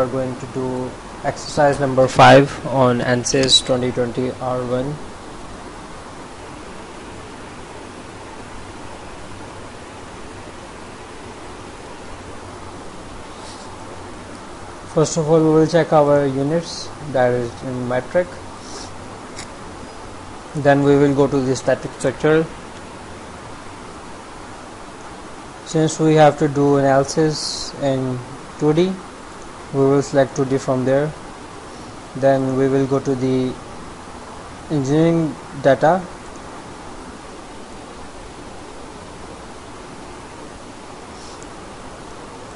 are going to do exercise number 5 on ANSYS 2020 R1. First of all, we will check our units, that is in metric. Then we will go to the static structure. Since we have to do analysis in 2D, we will select 2D from there. Then we will go to the engineering data.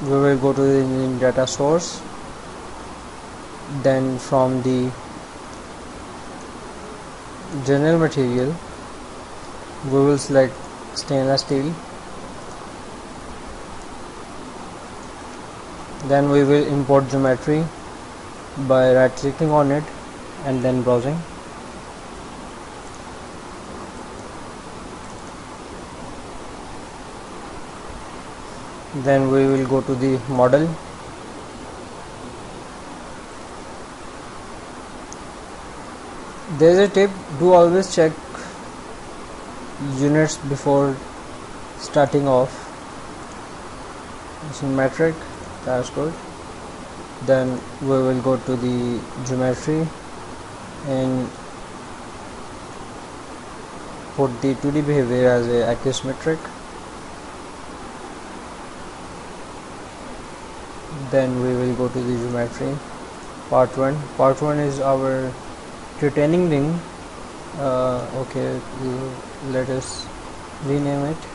We will go to the engineering data source. Then from the general material, we will select stainless steel. Then we will import geometry by right clicking on it and then browsing. Then we will go to the model. There is a tip: do always check units before starting off. It's in metric. That's good. Then we will go to the geometry and put the 2D behavior as a axis metric. Then we will go to the geometry part 1. Part 1 is our retaining ring. Okay, let us rename it.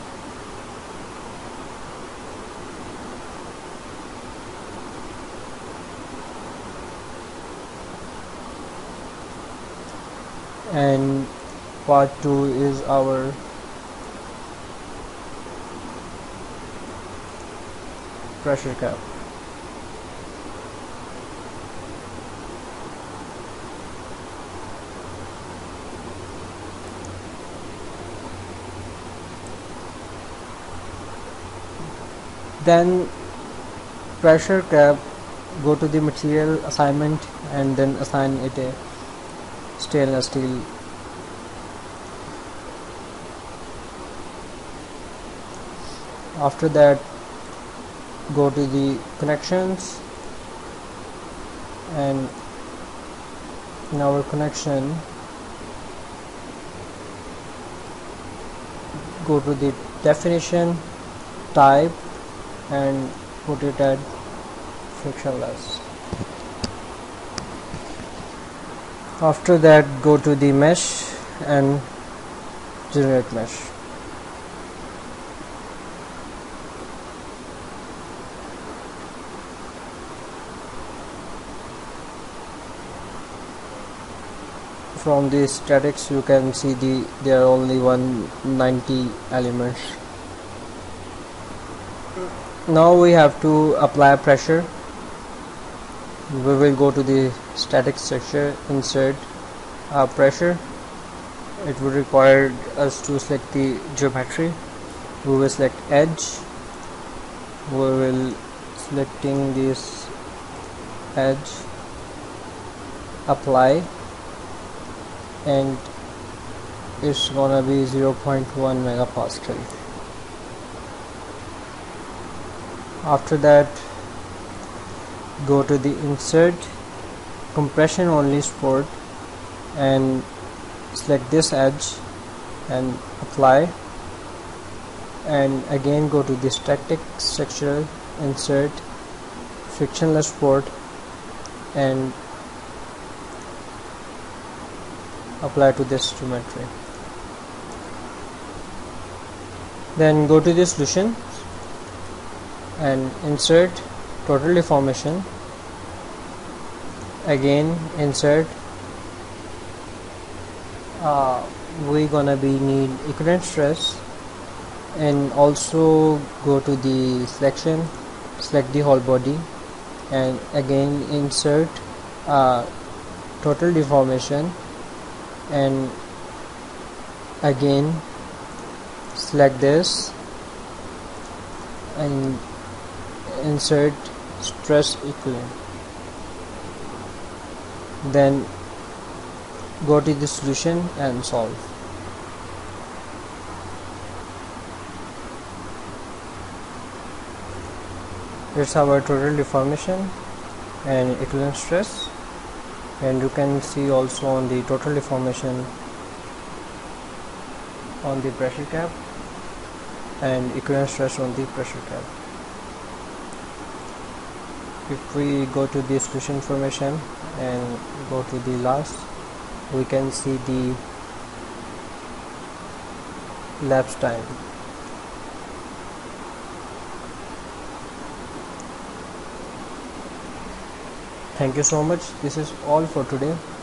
And part 2 is our pressure cap. Then pressure cap, go to the material assignment and then assign it a stainless steel. After that, go to the connections, and in our connection, go to the definition, type, and put it at frictionless. After that, go to the mesh and generate mesh. From the statics, you can see there are only 190 elements. Now we have to apply pressure. We will go to the static structure, insert pressure. It would require us to select the geometry. We will select edge. We will selecting this edge, apply, and it's gonna be 0.1 megapascal. After that, go to the insert, compression only support, and select this edge and apply, and again go to the static structure, insert, frictionless support, and apply to this geometry. Then go to the solution and insert total deformation, again insert. We gonna be need equivalent stress, and also go to the selection, select the whole body, and again insert total deformation, and again select this and insert stress equivalent. then go to the solution and solve. It's our total deformation and equivalent stress, and you can see also on the total deformation on the pressure cap and equivalent stress on the pressure cap. If we go to the solution information and go to the last, we can see the lapse time. Thank you so much. This is all for today.